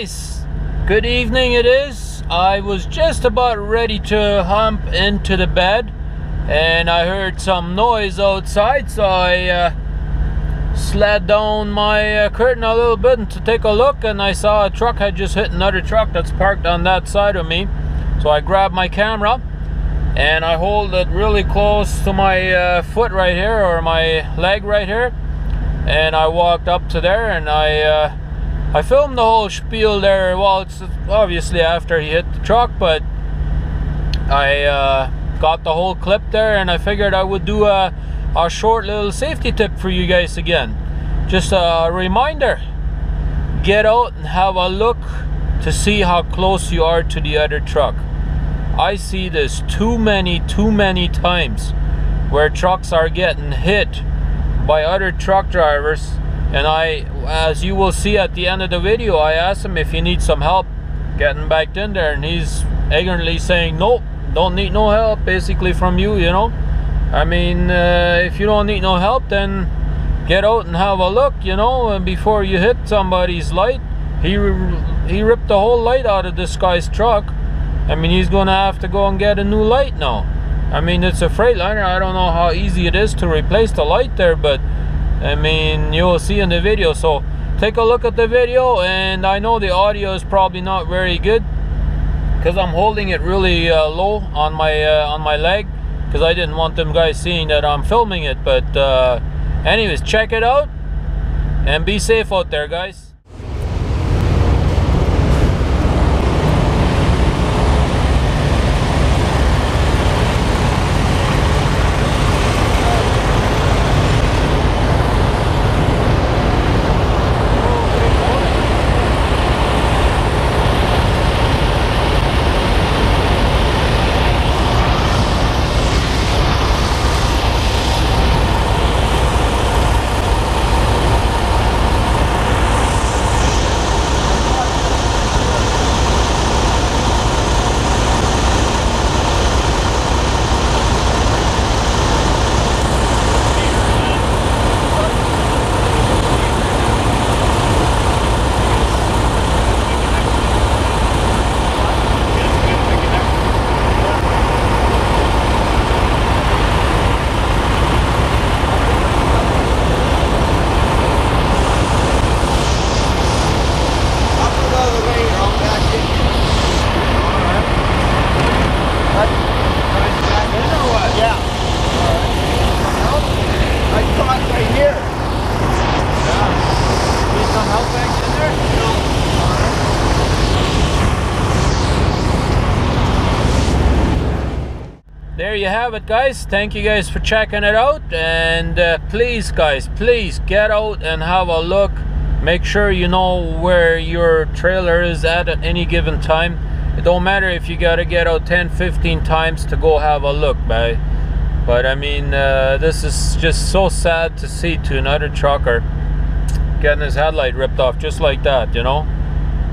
guys, good evening it is. I was just about ready to hump into the bed and I heard some noise outside, so I slid down my curtain a little bit to take a look, and I saw a truck had just hit another truck that's parked on that side of me. So I grabbed my camera and I hold it really close to my foot right here, or my leg right here, and I walked up to there and I filmed the whole spiel there. Well, it's obviously after he hit the truck, but I got the whole clip there, and I figured I would do a short little safety tip for you guys again. Just a reminder, get out and have a look to see how close you are to the other truck. I see this too many times where trucks are getting hit by other truck drivers. And I, as you will see at the end of the video, I asked him if he needs some help getting back in there, and he's ignorantly saying, "Nope, don't need no help," basically from you, you know. I mean, if you don't need no help, then get out and have a look, you know, and before you hit somebody's light. He ripped the whole light out of this guy's truck. I mean, he's gonna have to go and get a new light now. I mean, it's a Freightliner. I don't know how easy it is to replace the light there, but I mean, you will see in the video, so take a look at the video. And I know the audio is probably not very good because I'm holding it really low on my leg, because I didn't want them guys seeing that I'm filming it. But anyways, check it out and be safe out there, guys. There you have it, guys. Thank you guys for checking it out, and please guys, please get out and have a look. Make sure you know where your trailer is at any given time. It don't matter if you gotta get out 10-15 times to go have a look, but I mean, this is just so sad to see, to another trucker getting his headlight ripped off just like that, you know.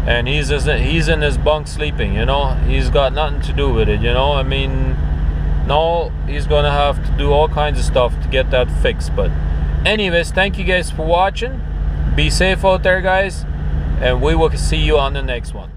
And he's in his bunk sleeping, you know. He's got nothing to do with it, you know. I mean, no, he's gonna have to do all kinds of stuff to get that fixed. But anyways, thank you guys for watching. Be safe out there, guys, and we will see you on the next one.